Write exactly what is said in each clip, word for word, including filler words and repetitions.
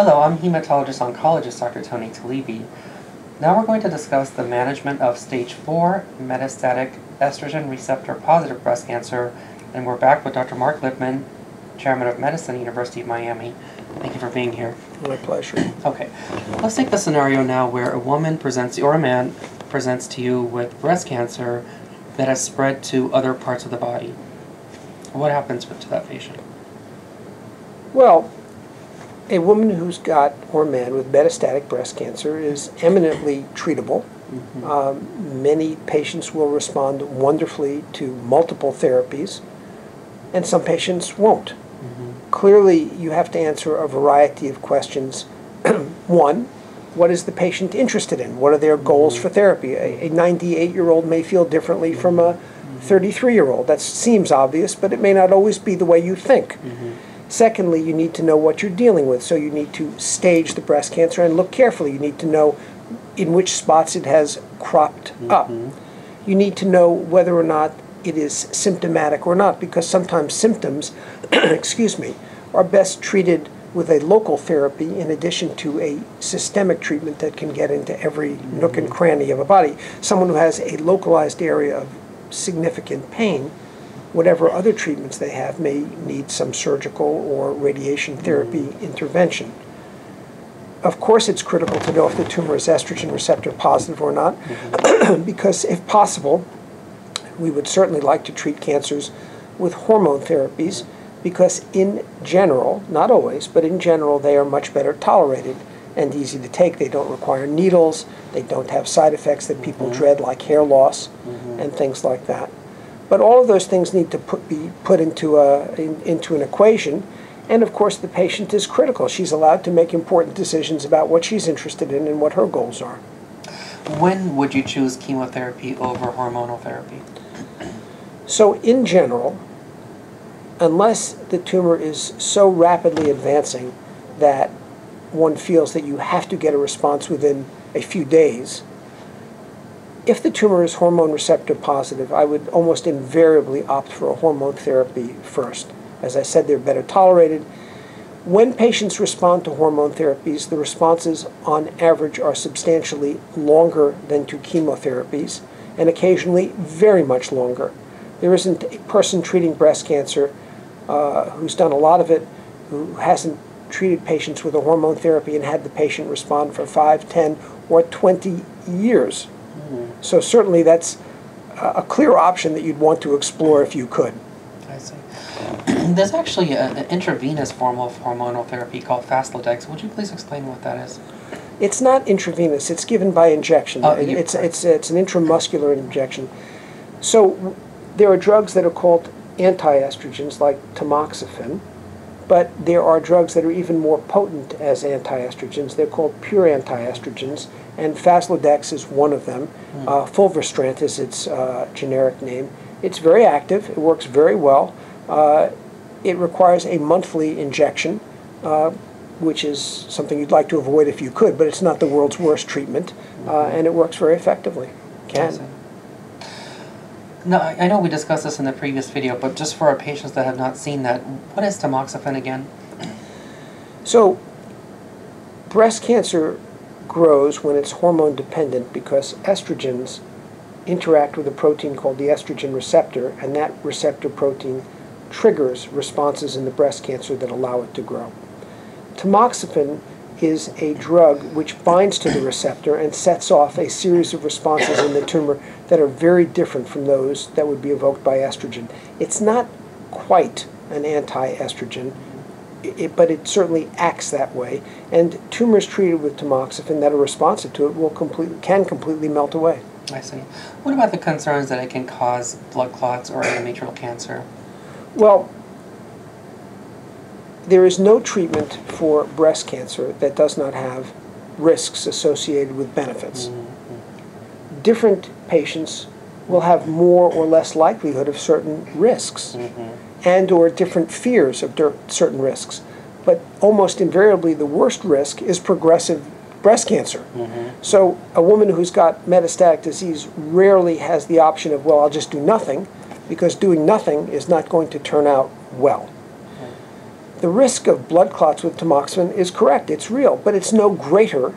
Hello, I'm hematologist-oncologist Doctor Tony Talebi. Now we're going to discuss the management of stage four metastatic estrogen receptor-positive breast cancer, and we're back with Doctor Mark Lipman, Chairman of Medicine, University of Miami. Thank you for being here. My pleasure. Okay, let's take the scenario now where a woman presents, or a man presents to you with breast cancer that has spread to other parts of the body. What happens to that patient? Well, a woman who's got, or man, with metastatic breast cancer is eminently treatable. Mm-hmm. Um, many patients will respond wonderfully to multiple therapies, and some patients won't. Mm-hmm. Clearly, you have to answer a variety of questions. One, what is the patient interested in? What are their goals mm-hmm. for therapy? A ninety-eight-year-old may feel differently mm-hmm. from a thirty-three-year-old. That seems obvious, but it may not always be the way you think. Mm-hmm. Secondly, you need to know what you're dealing with, so you need to stage the breast cancer and look carefully. You need to know in which spots it has cropped mm-hmm. up. You need to know whether or not it is symptomatic or not, because sometimes symptoms excuse me, are best treated with a local therapy in addition to a systemic treatment that can get into every mm-hmm. nook and cranny of a body. Someone who has a localized area of significant pain, whatever other treatments they have may need some surgical or radiation therapy mm-hmm. intervention. Of course, it's critical to know if the tumor is estrogen receptor positive or not, mm-hmm. because if possible, we would certainly like to treat cancers with hormone therapies, because in general, not always, but in general, they are much better tolerated and easy to take. They don't require needles, they don't have side effects that people mm-hmm. dread, like hair loss mm-hmm. and things like that. But all of those things need to put, be put into, a, in, into an equation. And of course, the patient is critical. She's allowed to make important decisions about what she's interested in and what her goals are. When would you choose chemotherapy over hormonal therapy? So in general, unless the tumor is so rapidly advancing that one feels that you have to get a response within a few days, if the tumor is hormone receptor positive, I would almost invariably opt for a hormone therapy first. As I said, they're better tolerated. When patients respond to hormone therapies, the responses on average are substantially longer than to chemotherapies, and occasionally very much longer. There isn't a person treating breast cancer uh, who's done a lot of it, who hasn't treated patients with a hormone therapy and had the patient respond for five, ten, or twenty years. So certainly that's a clear option that you'd want to explore if you could. I see. There's actually a, an intravenous form of hormonal therapy called Faslodex. Would you please explain what that is? It's not intravenous. It's given by injection. Oh, it, it's, it's, it's an intramuscular injection. So there are drugs that are called anti-estrogens, like tamoxifen, but there are drugs that are even more potent as anti-estrogens. They're called pure anti-estrogens, and Faslodex is one of them. Mm. Uh, Fulvestrant is its uh, generic name. It's very active. It works very well. Uh, it requires a monthly injection, uh, which is something you'd like to avoid if you could, but it's not the world's worst treatment, uh, and it works very effectively. Can. Awesome. Now, I know we discussed this in the previous video, but just for our patients that have not seen that, what is tamoxifen again? So, breast cancer grows when it's hormone dependent because estrogens interact with a protein called the estrogen receptor, and that receptor protein triggers responses in the breast cancer that allow it to grow. Tamoxifen is a drug which binds to the receptor and sets off a series of responses in the tumor that are very different from those that would be evoked by estrogen. It's not quite an anti-estrogen, it, but it certainly acts that way. And tumors treated with tamoxifen that are responsive to it will complete, can completely melt away. I see. What about the concerns that it can cause blood clots or endometrial cancer? Well, there is no treatment for breast cancer that does not have risks associated with benefits. Mm-hmm. Different patients will have more or less likelihood of certain risks mm-hmm. and or different fears of certain risks. But almost invariably, the worst risk is progressive breast cancer. Mm-hmm. So a woman who's got metastatic disease rarely has the option of, well, I'll just do nothing, because doing nothing is not going to turn out well. The risk of blood clots with tamoxifen is correct. It's real, but it's no greater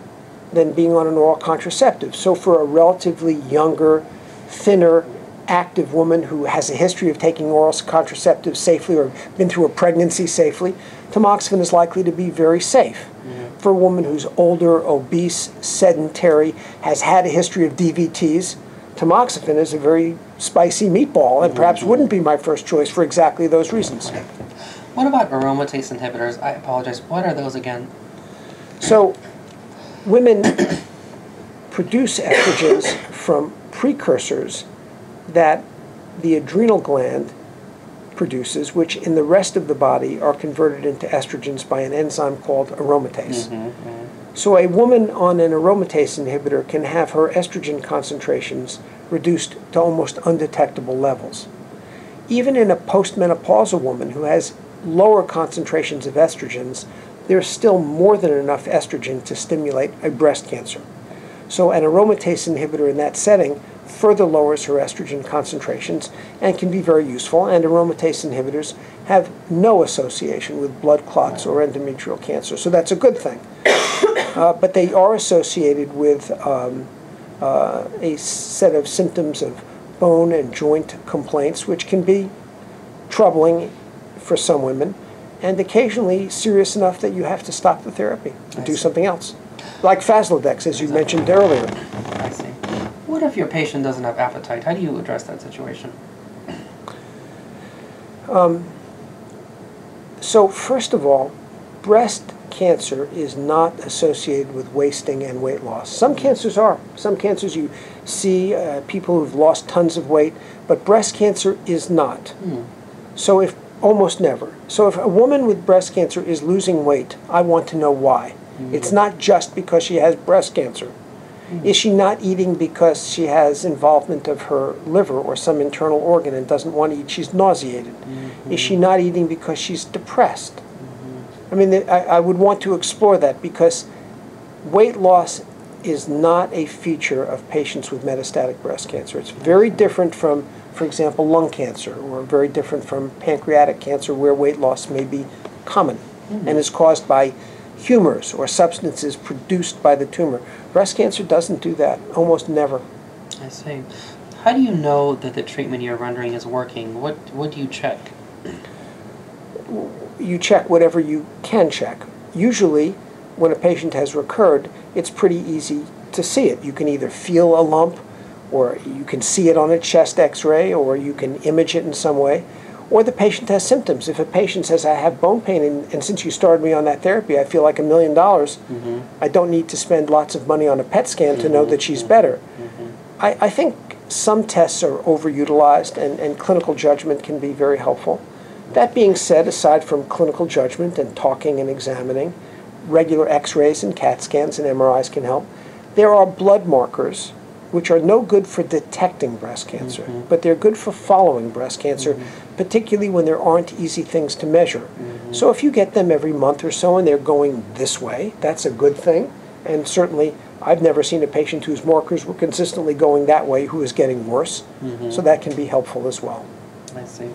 than being on an oral contraceptive. So for a relatively younger, thinner, active woman who has a history of taking oral contraceptives safely or been through a pregnancy safely, tamoxifen is likely to be very safe. Yeah. For a woman who's older, obese, sedentary, has had a history of D V Ts, tamoxifen is a very spicy meatball and perhaps wouldn't be my first choice for exactly those reasons. What about aromatase inhibitors? I apologize. What are those again? So women produce estrogens from precursors that the adrenal gland produces, which in the rest of the body are converted into estrogens by an enzyme called aromatase. Mm-hmm, mm-hmm. So a woman on an aromatase inhibitor can have her estrogen concentrations reduced to almost undetectable levels. Even in a postmenopausal woman who has lower concentrations of estrogens, there's still more than enough estrogen to stimulate a breast cancer. So an aromatase inhibitor in that setting further lowers her estrogen concentrations and can be very useful, and aromatase inhibitors have no association with blood clots or endometrial cancer, so that's a good thing. Uh, but they are associated with um, uh, a set of symptoms of bone and joint complaints, which can be troubling for some women, and occasionally serious enough that you have to stop the therapy and do something else, like Faslodex, as you mentioned earlier. I see. What if your patient doesn't have appetite? How do you address that situation? Um, so first of all, breast cancer is not associated with wasting and weight loss. Some cancers are. Some cancers you see uh, people who've lost tons of weight, but breast cancer is not. Mm. So if, almost never. So if a woman with breast cancer is losing weight, I want to know why. Mm. It's not just because she has breast cancer. Is she not eating because she has involvement of her liver or some internal organ and doesn't want to eat? She's nauseated. Mm-hmm. Is she not eating because she's depressed? Mm-hmm. I mean, I, I would want to explore that, because weight loss is not a feature of patients with metastatic breast cancer. It's very different from, for example, lung cancer, or very different from pancreatic cancer, where weight loss may be common mm-hmm. and is caused by humors or substances produced by the tumor. Breast cancer doesn't do that, almost never. I see. How do you know that the treatment you're rendering is working? What, what do you check? You check whatever you can check. Usually, when a patient has recurred, it's pretty easy to see it. You can either feel a lump, or you can see it on a chest x-ray, or you can image it in some way. Or the patient has symptoms. If a patient says, I have bone pain, and, and since you started me on that therapy, I feel like a million dollars, mm-hmm. I don't need to spend lots of money on a P E T scan mm-hmm. to know that she's mm-hmm. better. Mm-hmm. I, I think some tests are overutilized, and, and clinical judgment can be very helpful. That being said, aside from clinical judgment and talking and examining, regular x-rays and CAT scans and M R Is can help. There are blood markers which are no good for detecting breast cancer, mm-hmm. but they're good for following breast cancer, mm-hmm. particularly when there aren't easy things to measure. Mm-hmm. So if you get them every month or so and they're going this way, that's a good thing. And certainly, I've never seen a patient whose markers were consistently going that way who is getting worse. Mm-hmm. So that can be helpful as well. I see.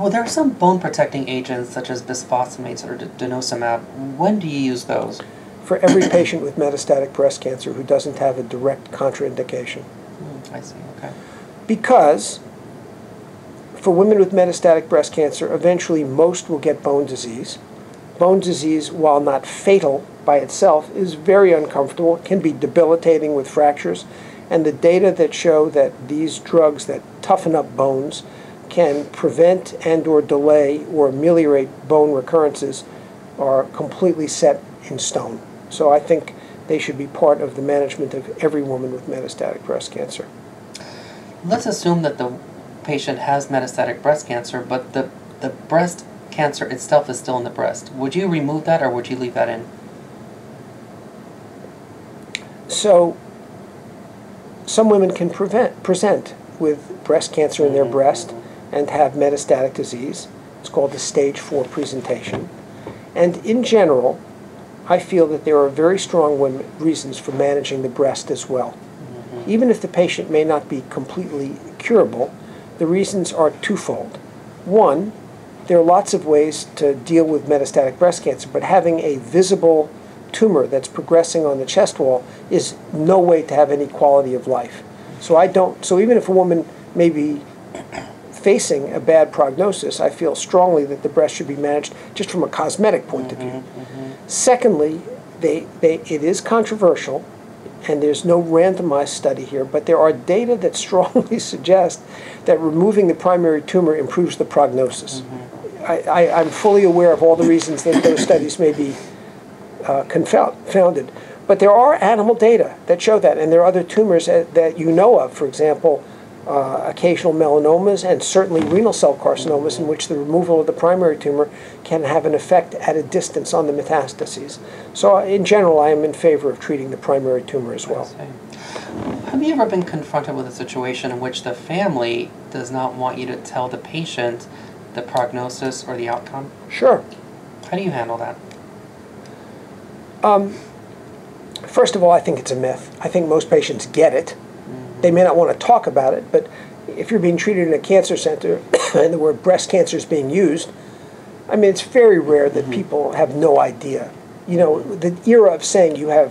Well, there are some bone-protecting agents such as bisphosphonates or denosumab. When do you use those? For every patient with metastatic breast cancer who doesn't have a direct contraindication. Mm, I see, okay. Because for women with metastatic breast cancer, eventually most will get bone disease. Bone disease, while not fatal by itself, is very uncomfortable, can be debilitating with fractures, and the data that show that these drugs that toughen up bones can prevent and or delay or ameliorate bone recurrences are completely set in stone. So I think they should be part of the management of every woman with metastatic breast cancer. Let's assume that the patient has metastatic breast cancer, but the, the breast cancer itself is still in the breast. Would you remove that, or would you leave that in? So some women can prevent, present with breast cancer in their mm-hmm. breast and have metastatic disease. It's called the stage four presentation. And in general, I feel that there are very strong women, reasons for managing the breast as well. Mm-hmm. Even if the patient may not be completely curable, the reasons are twofold. One, there are lots of ways to deal with metastatic breast cancer, but having a visible tumor that's progressing on the chest wall is no way to have any quality of life. So I don't, so even if a woman may be facing a bad prognosis, I feel strongly that the breast should be managed just from a cosmetic point mm-hmm, of view. Mm-hmm. Secondly, they, they, it is controversial, and there's no randomized study here, but there are data that strongly suggest that removing the primary tumor improves the prognosis. Mm-hmm. I, I, I'm fully aware of all the reasons that those studies may be uh, confounded, but there are animal data that show that, and there are other tumors that, that you know of, for example, Uh, occasional melanomas and certainly renal cell carcinomas, in which the removal of the primary tumor can have an effect at a distance on the metastases. So uh, in general, I am in favor of treating the primary tumor as well. Have you ever been confronted with a situation in which the family does not want you to tell the patient the prognosis or the outcome? Sure. How do you handle that? Um, first of all, I think it's a myth. I think most patients get it. They may not want to talk about it, but if you're being treated in a cancer center and the word breast cancer is being used, I mean, it's very rare that mm-hmm. people have no idea. You know, the era of saying you have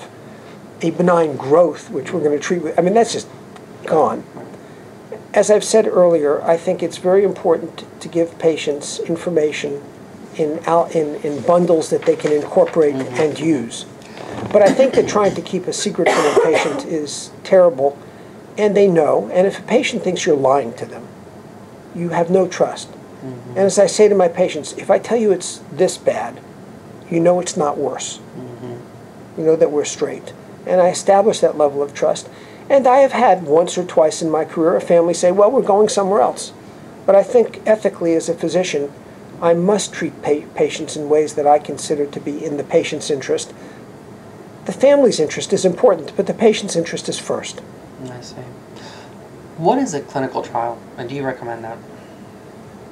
a benign growth, which we're going to treat with, I mean, that's just gone. As I've said earlier, I think it's very important to give patients information in, in, in bundles that they can incorporate mm-hmm. and use. But I think that trying to keep a secret from a patient is terrible. And they know, and if a patient thinks you're lying to them, you have no trust. Mm-hmm. And as I say to my patients, if I tell you it's this bad, you know it's not worse. Mm-hmm. You know that we're straight. And I establish that level of trust. And I have had once or twice in my career a family say, well, we're going somewhere else. But I think ethically as a physician, I must treat pa patients in ways that I consider to be in the patient's interest. The family's interest is important, but the patient's interest is first. I see. What is a clinical trial, and do you recommend that?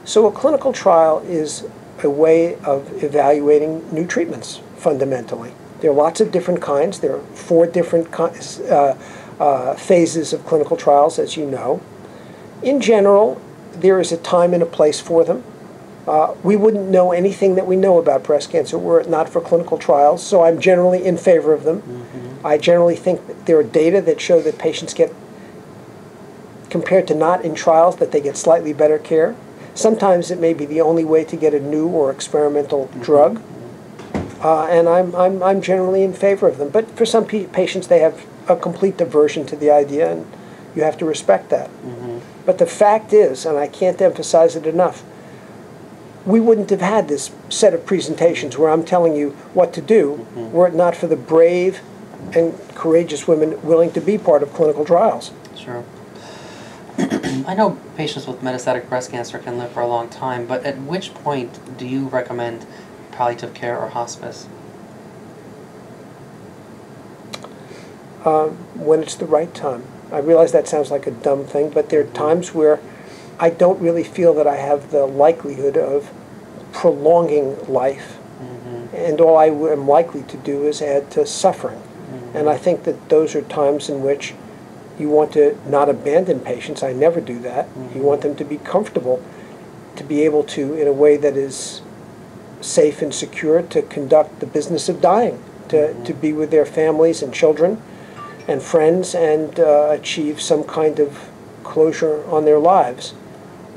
So a clinical trial is a way of evaluating new treatments, fundamentally. There are lots of different kinds. There are four different uh, uh, phases of clinical trials, as you know. In general, there is a time and a place for them. Uh, we wouldn't know anything that we know about breast cancer were it not for clinical trials, so I'm generally in favor of them. Mm-hmm. I generally think that there are data that show that patients get, compared to not in trials, that they get slightly better care. Sometimes it may be the only way to get a new or experimental mm-hmm. drug, uh, and I'm, I'm, I'm generally in favor of them. But for some pe patients, they have a complete aversion to the idea, and you have to respect that. Mm-hmm. But the fact is, and I can't emphasize it enough, we wouldn't have had this set of presentations where I'm telling you what to do mm-hmm. were it not for the brave and courageous women willing to be part of clinical trials. Sure. I know patients with metastatic breast cancer can live for a long time, but at which point do you recommend palliative care or hospice? Uh, when it's the right time. I realize that sounds like a dumb thing, but there are times where I don't really feel that I have the likelihood of prolonging life, mm-hmm. and all I am likely to do is add to suffering. Mm-hmm. And I think that those are times in which you want to not abandon patients. I never do that. Mm-hmm. You want them to be comfortable, to be able to, in a way that is safe and secure, to conduct the business of dying, to, mm-hmm. to be with their families and children and friends and uh, achieve some kind of closure on their lives.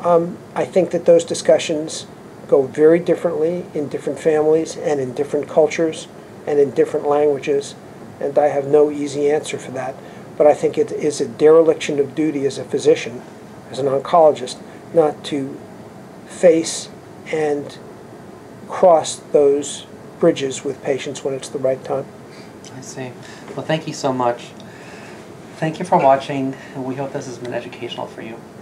Um, I think that those discussions go very differently in different families and in different cultures and in different languages, and I have no easy answer for that. But I think it is a dereliction of duty as a physician, as an oncologist, not to face and cross those bridges with patients when it's the right time. I see. Well, thank you so much. Thank you for watching, and we hope this has been educational for you.